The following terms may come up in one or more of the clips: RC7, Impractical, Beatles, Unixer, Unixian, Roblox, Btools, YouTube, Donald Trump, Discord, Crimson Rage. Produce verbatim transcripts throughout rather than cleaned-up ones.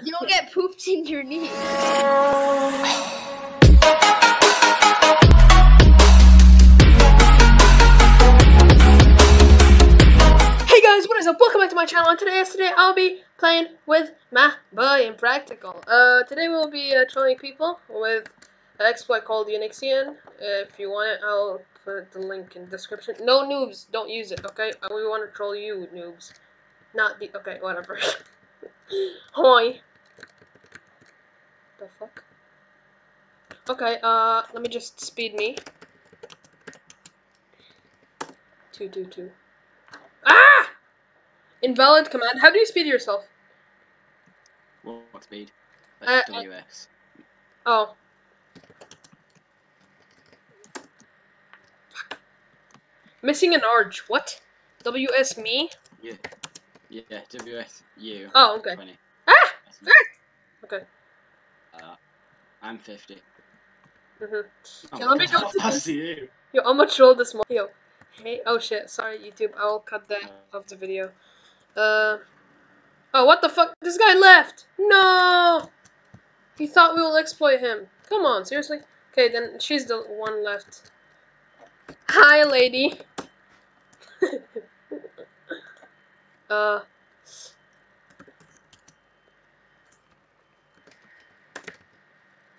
You'll get pooped in your knees. Hey guys, what is up? Welcome back to my channel. And today, today I'll be playing with my boy Impractical. Uh, today we'll be uh, trolling people with an exploit called Unixian. Uh, if you want it, I'll put the link in the description. No noobs, don't use it, okay? We want to troll you noobs, not the okay, whatever. Hi. The fuck? Okay, uh, let me just speed me. Two, two, two. Ah! Invalid command. How do you speed yourself? What speed? Like uh, W S. Oh. Fuck. Missing an arch. What? W S me? Yeah. Yeah, W S U. Oh, okay. twenty. Ah! Ah! Okay. Uh, I'm fifty. Mm-hmm. Oh yeah, let me God, go to you. Yo, I'm gonna troll this morning. Yo. Hey, oh shit, sorry YouTube, I'll cut that uh, off the video. Uh, oh, what the fuck? This guy left! No! He thought we will exploit him. Come on, seriously? Okay, then she's the one left. Hi, lady. Uh,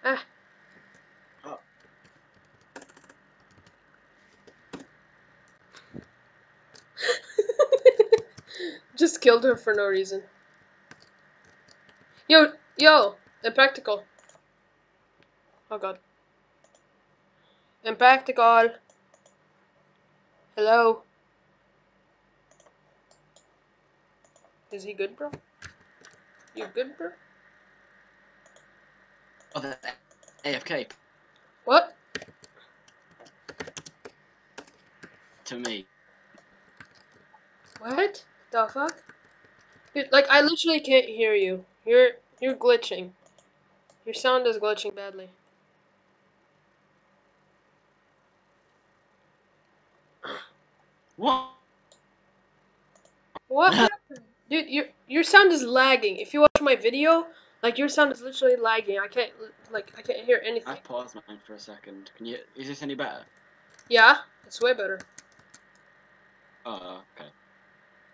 ah. Oh. Just killed her for no reason. Yo, yo, Impractical. Oh god. Impractical. Hello. Is he good, bro? You good, bro? Oh, the A F K. What? To me. What the fuck? Dude, like, I literally can't hear you. You're you're glitching. Your sound is glitching badly. What? What happened? Dude, your, your sound is lagging. If you watch my video, like, your sound is literally lagging. I can't, like, I can't hear anything. I paused mine for a second. Can you, is this any better? Yeah, it's way better. Oh, okay.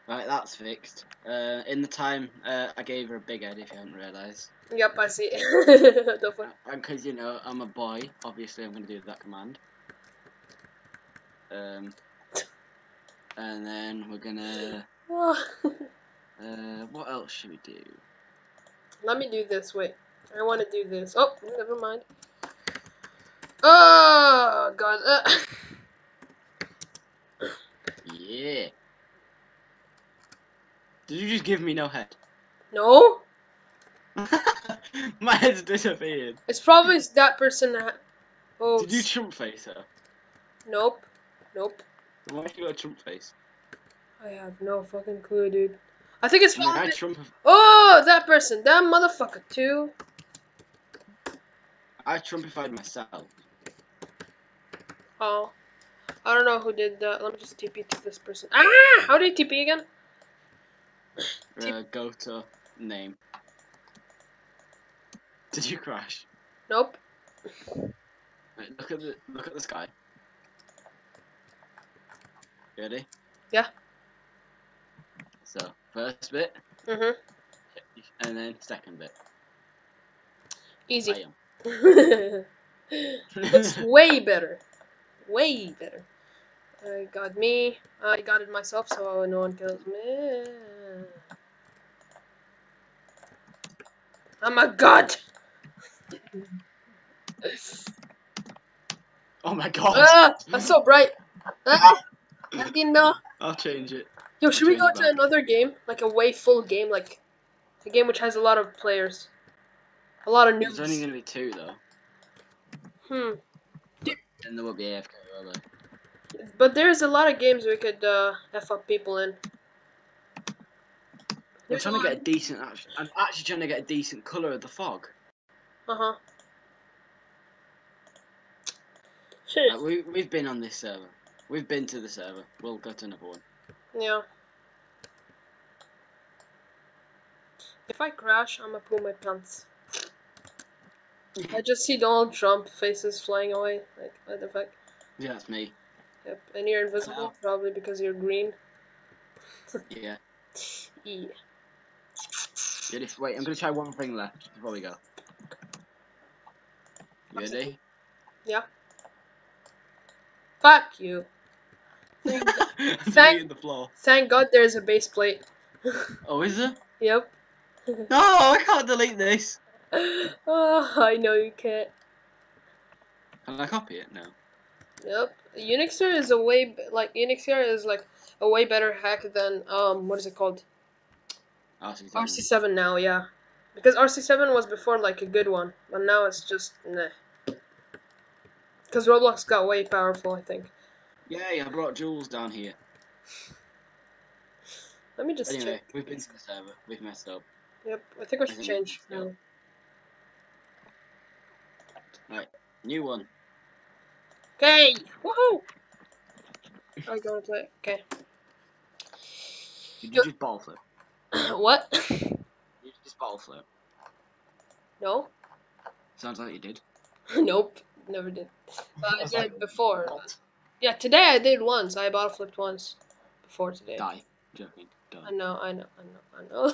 Right, that's fixed. Uh, in the time, uh, I gave her a big head, if you haven't realised. Yep, I see. And because, you know, I'm a boy, obviously I'm going to do that command. Um, and then we're going to... Uh, what else should we do? Let me do this. Wait, I want to do this. Oh, never mind. Oh god. Uh. Yeah. Did you just give me no head? No. My head's disappeared. It's probably that person that. Oh. Did you chump face her? Nope. Nope. Why did you got a chump face? I have no fucking clue, dude. I think it's probably. Trump... Oh, that person, that motherfucker too. I trumpified myself. Oh, I don't know who did that. Let me just T P to this person. Ah, how do you T P again? Uh, go to name. Did you crash? Nope. Wait, look at the look at the sky. You ready? Yeah. So, first bit, mm-hmm. And then second bit. Easy. It's way better. Way better. I got me. I got it myself, so no one kills me. I'm a god! Oh my god! Ah, that's so bright! Ah, I didn't know. I'll change it. Yo, should we go to another game? Like a way full game, like a game which has a lot of players. A lot of noobs. There's only gonna be two though. Hmm. Dude. And there will be A F K, will there? But there's a lot of games we could uh, F up people in. I'm trying to get a decent, I'm actually trying to get a decent colour of the fog. Uh-huh. Like, we, we've been on this server. We've been to the server. We'll go to another one. Yeah. If I crash, I'ma pull my pants. I just see Donald Trump faces flying away. Like, what the fuck? Yeah, that's me. Yep, and you're invisible, probably because you're green. Yeah. Yeah. Ready? Wait, I'm gonna try one thing left before we go. You ready? Yeah. Fuck you. Thank, thank, the floor. Thank God there's a base plate. Oh, is there? Yep. No, I can't delete this. Oh, I know you can't. Can I copy it? No. Yep. Unixer is a way like Unixer is like a way better hack than um what is it called? R C seven. R C seven now, yeah. Because R C seven was before like a good one, but now it's just nah. Because Roblox got way powerful, I think. Yay, I brought Jules down here. Let me just anyway, check. We've been to the server. We've messed up. Yep, I think we should change now. Right, new one. Okay! Woohoo! I gotta play. Okay. Did you just ball flip? What? Did you just ball flip? No. Sounds like you did. Nope, never did. Uh, I did like before. What? Yeah, today I did once. I bottle flipped once before today. Die. Joking. Die. I know, I know, I know, I know.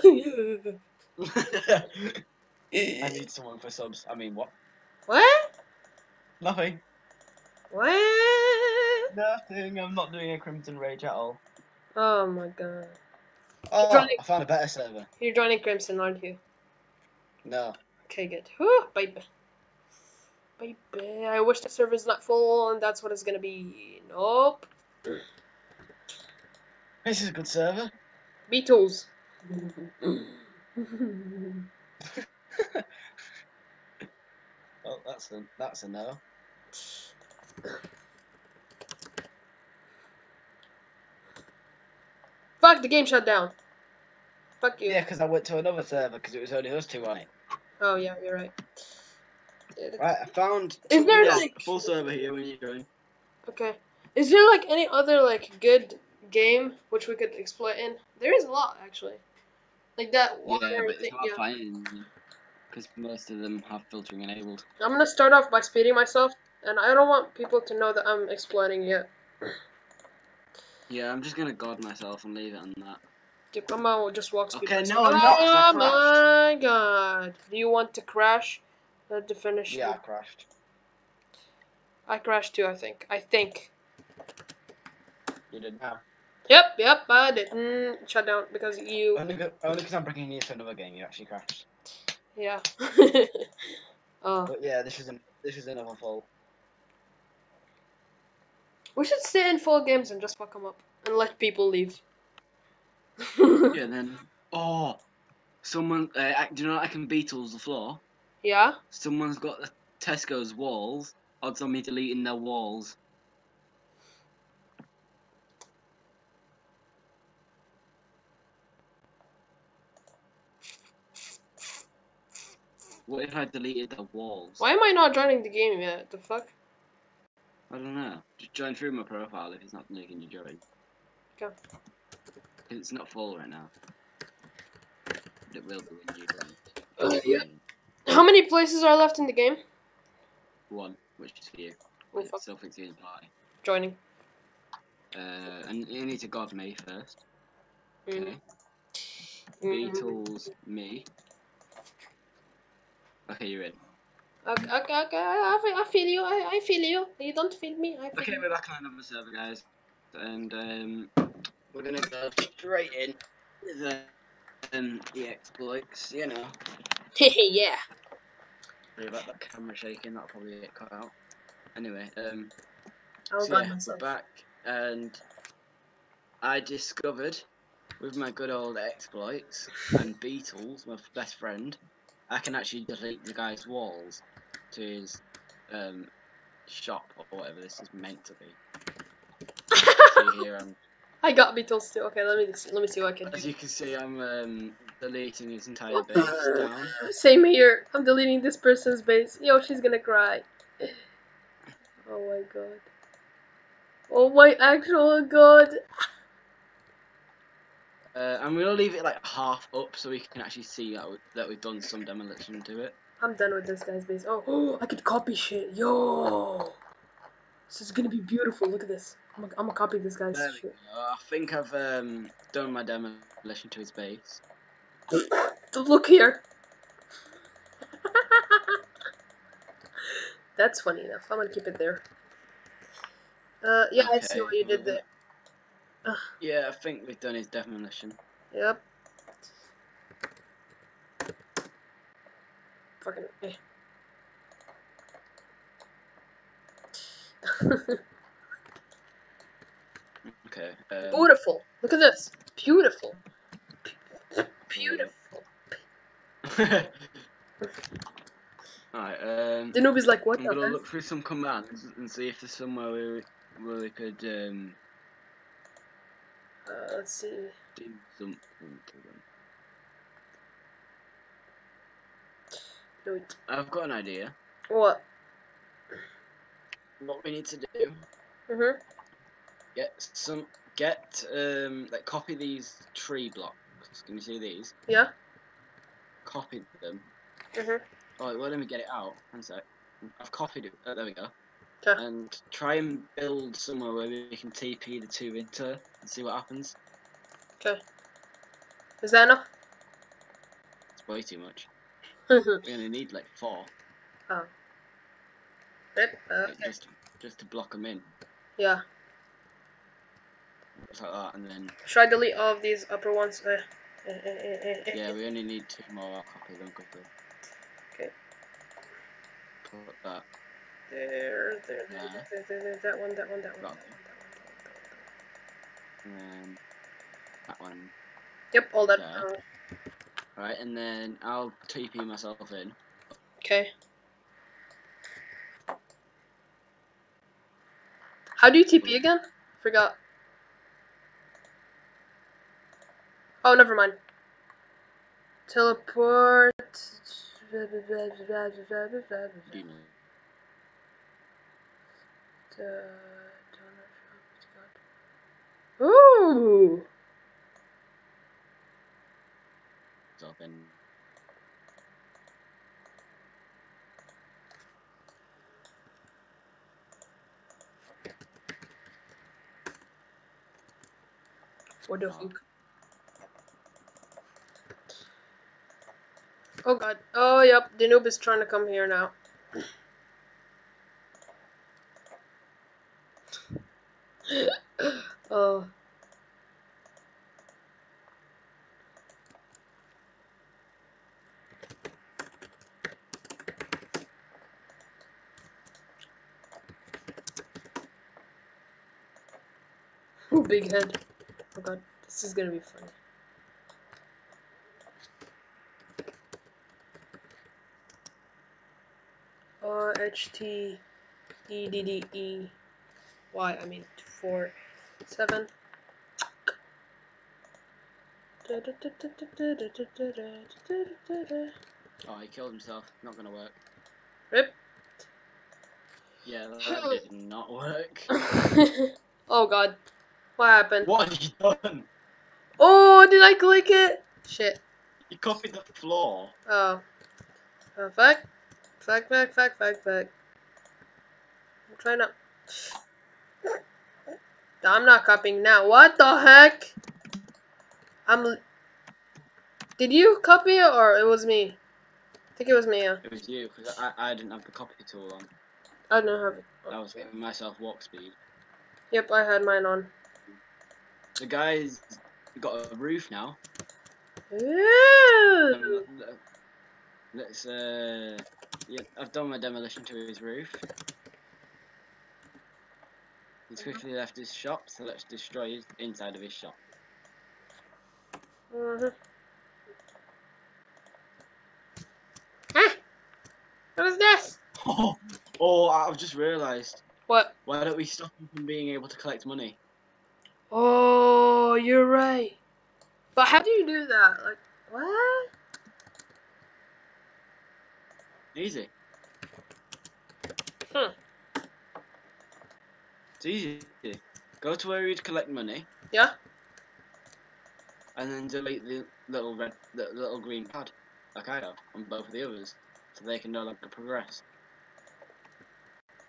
I need someone for subs. I mean, what? What? Nothing. What? Nothing. I'm not doing a Crimson Rage at all. Oh my god. Oh, joining... I found a better server. You're joining Crimson, aren't you? No. Okay, good. Whew, baby. I wish the server's not full, and that's what it's gonna be. Nope. This is a good server. Beatles. Well, that's a that's a no. Fuck, the game shut down. Fuck you. Yeah, because I went to another server because it was only us two on it. Oh yeah, you're right. Right, I found is there yeah, like, a full server here when you're going. Okay. Is there like any other like good game which we could exploit in? There is a lot actually. Like that water yeah, but thing. It's hard yeah. Because most of them have filtering enabled. I'm gonna start off by speeding myself, and I don't want people to know that I'm exploiting yet. Yeah, I'm just gonna guard myself and leave it on that. Dude, I'm gonna just walk speed. Okay, myself. No, I'm not. Oh my god! Do you want to crash? To finish. Yeah, I crashed. I crashed too, I think. I think. You didn't have. Yep, yep, I didn't. Shut down because you. Only because I'm bringing you to another game, you actually crashed. Yeah. Oh. But yeah, this is an, this is another full. We should stay in full games and just fuck them up and let people leave. Yeah, then. Oh, someone. Uh, do you know I can Beatles the floor? Yeah? Someone's got the Tesco's walls. Odds on me deleting their walls. What if I deleted their walls? Why am I not joining the game yet? The fuck? I don't know. Just join through my profile if it's not making you join. Okay. It's not full right now. But it will be when you join. Oh, yeah. How many places are left in the game? One, which is for you. Oh, fuck. Self-executing party. Joining. Uh, and you need to guard me first. Mm. Okay. Mm. Beatles, me. Okay, you're in. Okay, okay, okay. I feel you. I, I feel you. You don't feel me. I feel okay, you. We're back on another server, guys, and um, we're gonna go straight in. The um, the exploits, you know. Yeah. Sorry about that camera shaking, that'll probably get cut out. Anyway, um, oh, so yeah, we're back, and I discovered, with my good old exploits, and Beatles, my best friend, I can actually delete the guy's walls to his um, shop, or whatever this is meant to be. So here I'm... I got Beatles too, okay, let me, let me see what I can do. As you can see, I'm... Um, deleting his entire base down. Same here. I'm deleting this person's base. Yo, she's gonna cry. Oh my god. Oh my actual god. Uh, I'm gonna leave it like half up so we can actually see that, we, that we've done some demolition to it. I'm done with this guy's base. Oh, oh, I could copy shit. Yo, this is gonna be beautiful. Look at this. I'm gonna, I'm gonna copy this guy's shit. I think I've um, done my demolition to his base. Look here. That's funny enough. I'm gonna keep it there. Uh, yeah, okay, I see what you did there. Ugh. Yeah, I think we've done his demolition. Yep. Fucking. Eh. Okay. Um... Beautiful. Look at this. Beautiful. Beautiful. Alright, um... the noob is like, what? I'm gonna look through some commands and see if there's somewhere where we really could, um... Uh, let's see. Do something to them. Don't. I've got an idea. What? What we need to do... Mm-hmm. Get some... Get, um... like, copy these tree blocks. Can you see these? Yeah. Copy them. Mm-hmm. Oh, well, let me get it out. One sec. I've copied it. Oh, there we go. Kay. And try and build somewhere where we can T P the two into and see what happens. Okay. Is that enough? It's way too much. We're gonna need like four. Oh. Yep. Uh, okay. Just, just to block them in. Yeah. Just like that, and then. Should I delete all of these upper ones? Uh, uh, uh, uh, uh, yeah, we only need two more. I'll copy them quickly. Okay. Put that. There, there, there, yeah. there, there, there, that one, that one, that one, that one, that one, that one, that one, that one, that one. And that one. Yep, all that. Uh, Alright, and then I'll T P myself in. Okay. How do you T P again? Forgot. Oh, never mind. Teleport. Demon. Ooh! It's open. What the fuck? Oh god. Oh, yep. The noob is trying to come here now. Oh. Ooh, big head. Oh god, this is gonna be funny. R H T D D D E Y, I mean four seven. Oh, he killed himself. Not gonna work. Rip. Yeah, that did not work. Oh god, what happened? What have you done? Oh, did I click it? Shit. You copied the floor. Oh. Oh fuck. Fuck, fuck, fuck, fuck, fuck. I'm trying to. I'm not copying now. What the heck? I'm. Did you copy it or it was me? I think it was me. Yeah. It was you because I I didn't have the copy tool on. I didn't have it. I was giving myself walk speed. Yep, I had mine on. The guy's got a roof now. Ooh. Let's uh. Yeah, I've done my demolition to his roof. He's quickly left his shop, so let's destroy his inside of his shop. Mm-hmm. Ah! What is this? Oh, oh, I've just realised. What? Why don't we stop him from being able to collect money? Oh, you're right. But how do you do that? Like, what? Easy. Hmm. It's easy. Go to where you'd collect money. Yeah. and then delete the little red, the little green pad, like I have on both of the others, so they can no longer progress.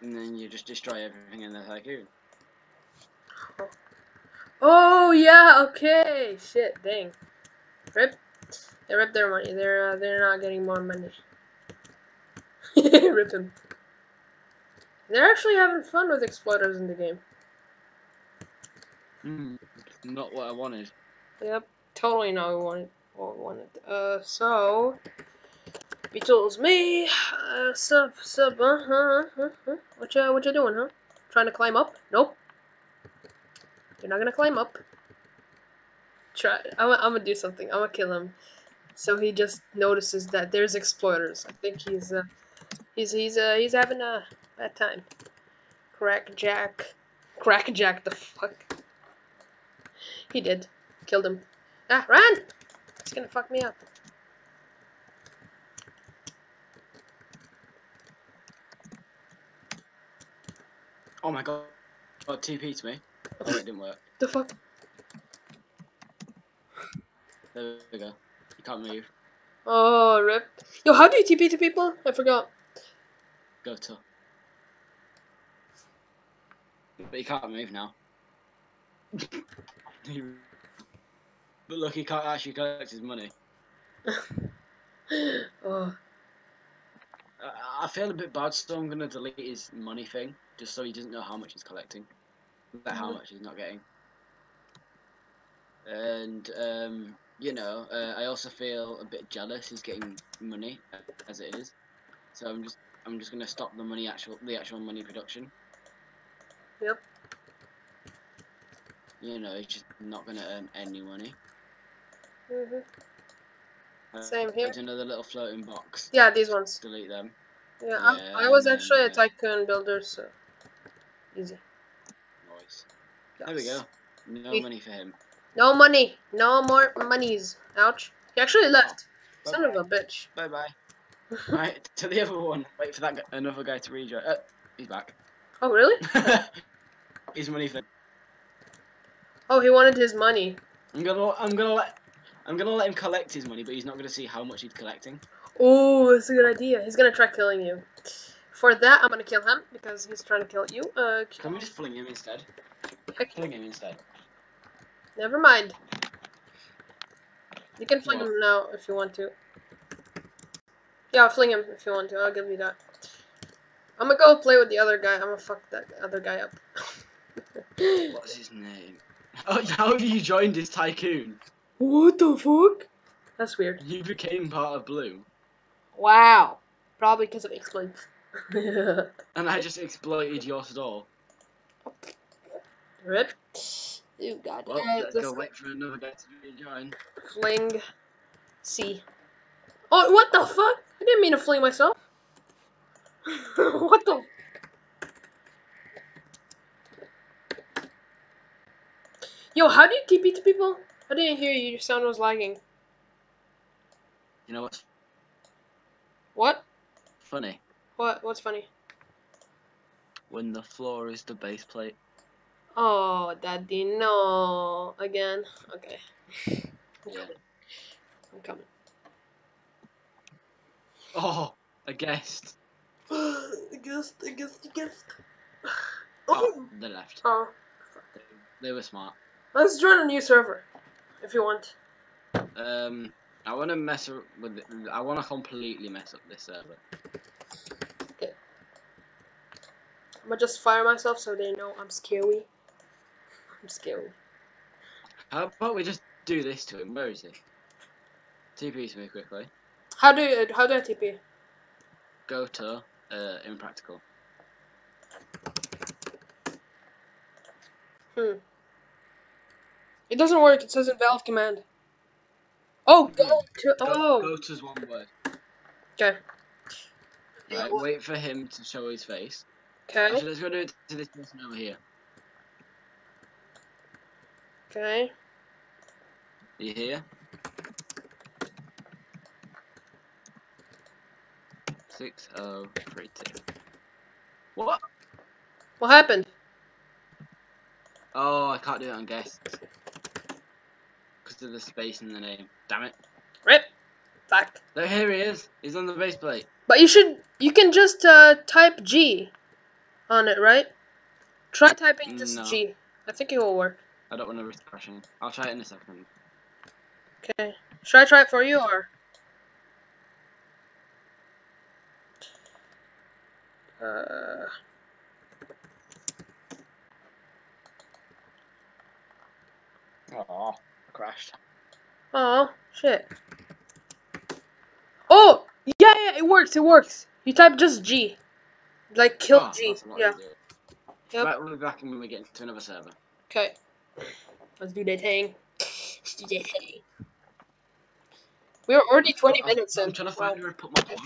And then you just destroy everything in the haiku. Oh yeah, okay. Shit, dang. Rip. They rip their money. They're uh, they're not getting more money. Rip them. They're actually having fun with exploders in the game. Mm, not what I wanted. Yep, totally not what I wanted. Uh, so Btools me. Uh, sub sub. Uh huh. Uh huh. What you what you doing, huh? Trying to climb up? Nope. You're not gonna climb up. Try. I'm, I'm gonna do something. I'm gonna kill him. So he just notices that there's exploiters. I think he's uh, he's he's uh, he's having a bad time. Crackjack, crackjack, the fuck. He did. Killed him. Ah, run! It's gonna fuck me up. Oh my god! Got T P to me. Oh, it didn't work. The fuck? There we go. You can't move. Oh, rip. Yo, how do you T P to people? I forgot. Go to. But you can't move now. But look, he can't actually collect his money. Oh. I, I feel a bit bad, so I'm gonna delete his money thing, just so he doesn't know how much he's collecting. About how much he's not getting. And, um, you know, uh, I also feel a bit jealous he's getting money, as it is. So I'm just, I'm just gonna stop the money actual, the actual money production. Yep. You know, he's just not gonna earn any money. Mm-hmm. Same here. There's another little floating box. Yeah, these ones. Delete them. Yeah, yeah I, I was then, actually a tycoon builder, so easy. Yes. There we go. No he, money for him. No money. No more monies. Ouch. He actually left. Oh, son of a bitch. Bye bye. Right, to the other one. Wait for that guy, another guy to rejoin. Uh, he's back. Oh, really? His money thing. Oh, he wanted his money. I'm gonna, I'm gonna let, I'm gonna let him collect his money, but he's not gonna see how much he's collecting. Oh, that's a good idea. He's gonna try killing you. For that, I'm gonna kill him because he's trying to kill you. Uh, Can we just fling him instead? I can fling him instead. Never mind. You can fling what? him now if you want to. Yeah, I'll fling him if you want to. I'll give you that. I'm gonna go play with the other guy. I'm gonna fuck that other guy up. What's his name? Oh, how have you joined his tycoon? What the fuck? That's weird. You became part of Blue. Wow. Probably because of exploits. And I just exploited your store. Rip. You got well, it. Let's, let's go wait for another guy to rejoin. Fling. C. Oh, what the fuck? I didn't mean to fling myself. What the? Yo, how do you T P to people? I didn't hear you. Your sound was lagging. You know what? What? Funny. What? What's funny? When the floor is the base plate. Oh, daddy, no. Again? Okay. I'm coming. I'm coming. Oh, a guest. A guest, a guest, a guest. Oh, they left. Oh. They, they were smart. Let's join a new server, if you want. Um, I want to mess up with it. I want to completely mess up this server. Okay. I'm going to just fire myself so they know I'm scary. I'm scared. How about we just do this to him? Where is he? T P to me quickly. How do you, how do I T P? Go to uh, Impractical. Hmm. It doesn't work. It says invalid command. Oh, go to. Oh. Go, go to's one word. Okay. Right, wait for him to show his face. Okay. Actually, let's go do it to this person over here. Okay. Are you here? six oh three two. What? What happened? Oh, I can't do it on guests. Because because of the space in the name. Damn it. Rip. Fuck. No, here he is. He's on the bass plate. But you should, you can just uh, type G on it, right? Try typing just no. G. I think it will work. I don't want to risk crashing. I'll try it in a second. Okay. Should I try it for you, or? Uh... Oh, I crashed. Oh, shit. Oh! Yeah, yeah, it works, it works. You type just G. Like, kill oh, G. Yeah. Yep. Right, we'll be back when we get to another server. Okay. Let's do that thing. Let's do that thing. We're already twenty oh, minutes I'm in. I'm trying to find where I put my plug.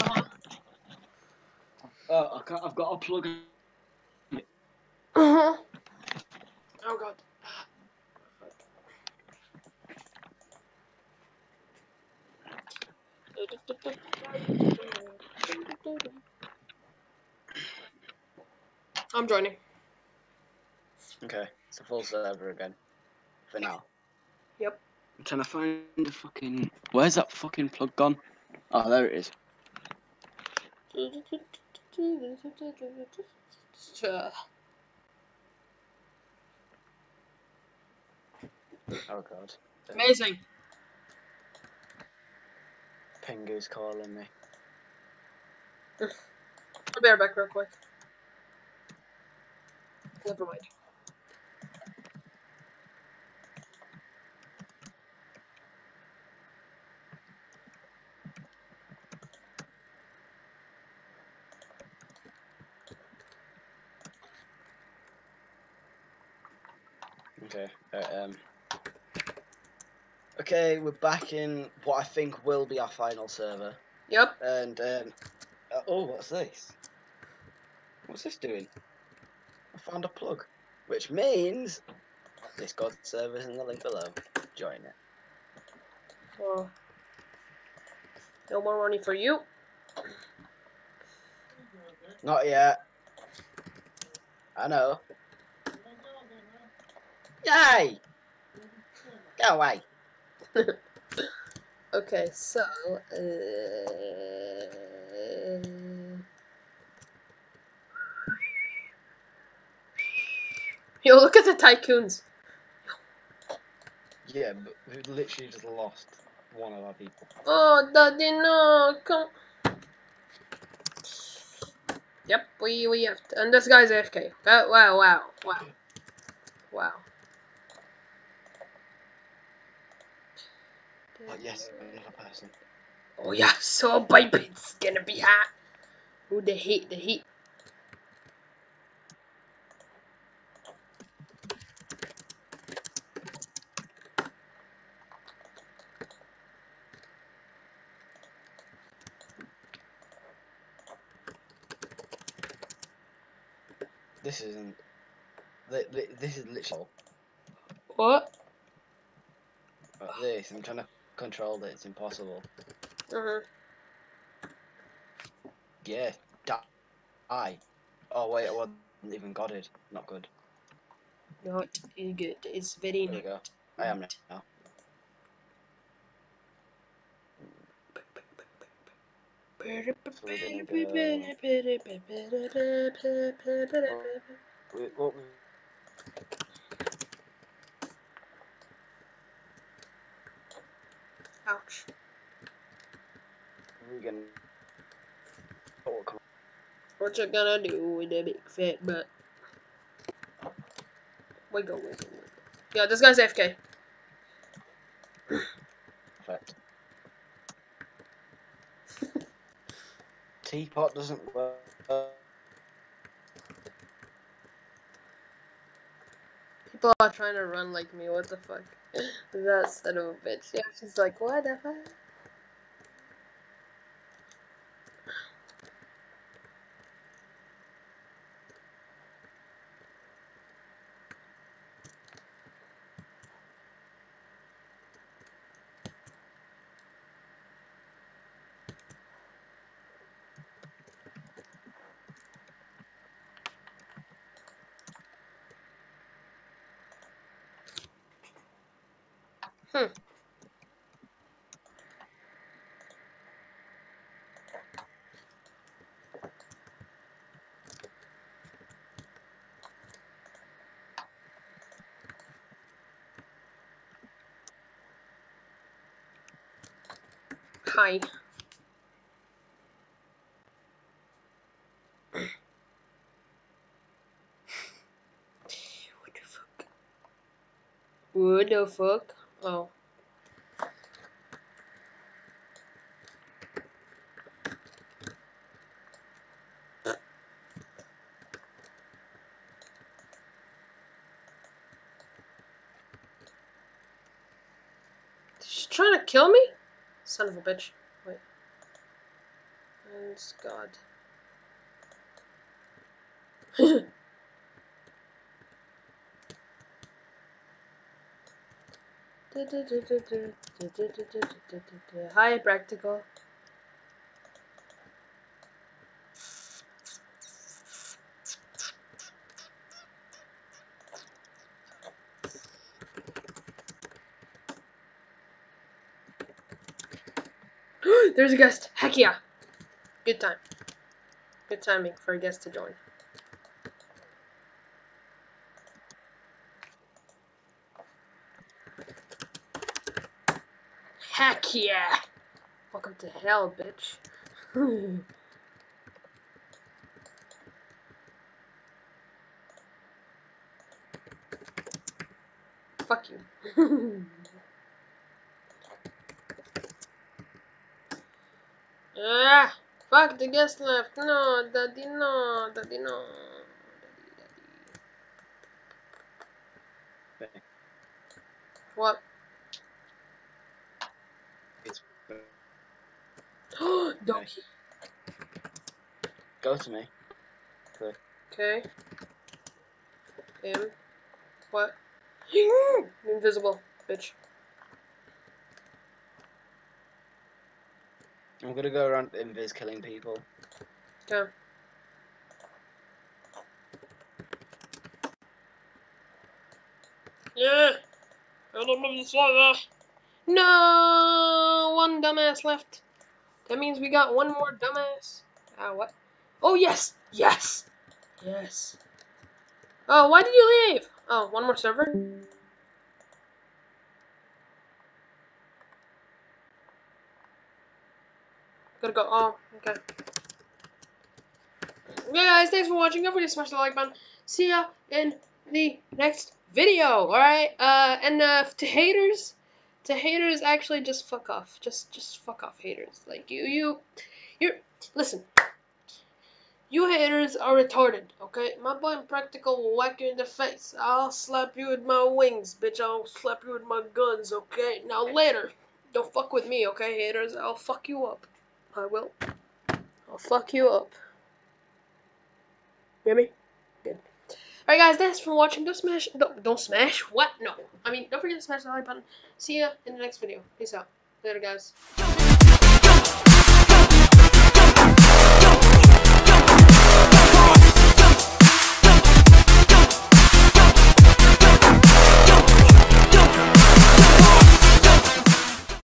Uh-huh. Oh, I can't, I've got a plug in. Uh-huh. Oh, God. I'm joining. Okay, it's a full server again. For now. Yep. I'm trying to find the fucking... Where's that fucking plug gone? Oh, there it is. Oh, God. Amazing. Pingu's calling me. I'll be right back real quick. Never mind. Okay, uh, um... Okay, we're back in what I think will be our final server. Yep. And, um... Uh, oh, what's this? What's this doing? I found a plug. Which means... Discord server is in the link below. Join it. Well... No more money for you. Not yet. I know. Yay! Go away. Okay, so uh... yo, look at the tycoons. Yeah, but we've literally just lost one of our people. Oh, Daddy, no! Come. Yep, we we have to, and this guy's A F K. Oh, wow, wow, wow, wow. Oh yes, another person. Oh yeah, so baby, it's gonna be hot. Ooh, the heat, the heat. This isn't. This is literally. What? Like this, I'm trying to. Control it, it's impossible. Uh-huh. Yeah, die. Oh, wait, I wasn't even got it. Not good. Not good. It's very there we go. I am now. So we're gonna go... Ouch. We're gonna... oh, come on. What you gonna do with the big fat butt? Wiggle, wiggle, wiggle. Yeah, this guy's A F K. Perfect. Teapot doesn't work. People are trying to run like me, what the fuck? That son of a bitch. Yeah, she's like, what the fuck? Hi. What the fuck? Oh. She's trying to kill me? Son of a bitch. Wait. Thanks God. Hi, Practical. There's a guest. Heck yeah. Good time. Good timing for a guest to join. Heck yeah! Welcome to hell, bitch. Fuck you. Ah! Fuck, the guest left. No, daddy, no, daddy, no. Daddy, daddy. What? Donkey. Go to me. Click. Okay. Him. What? Invisible, bitch. I'm gonna go around invis killing people. Okay. Yeah. No, one dumbass left. That means we got one more dumbass. Ah, uh, what? Oh, yes! Yes! Yes. Oh, why did you leave? Oh, one more server? Gotta go. Oh, okay. Yeah, guys, thanks for watching. Don't forget to smash the like button. See ya in the next video, alright? Uh, and uh, to haters... To haters, actually, just fuck off. Just, just fuck off, haters. Like, you, you, you're, listen. You haters are retarded, okay? My boy Impractical will whack you in the face. I'll slap you with my wings, bitch. I'll slap you with my guns, okay? Now, later. Don't fuck with me, okay, haters? I'll fuck you up. I will. I'll fuck you up. You hear me? Good. Alright guys, thanks for watching. Don't smash, don't, don't smash, what? No. I mean, don't forget to smash the like button. See ya in the next video. Peace out. Later guys.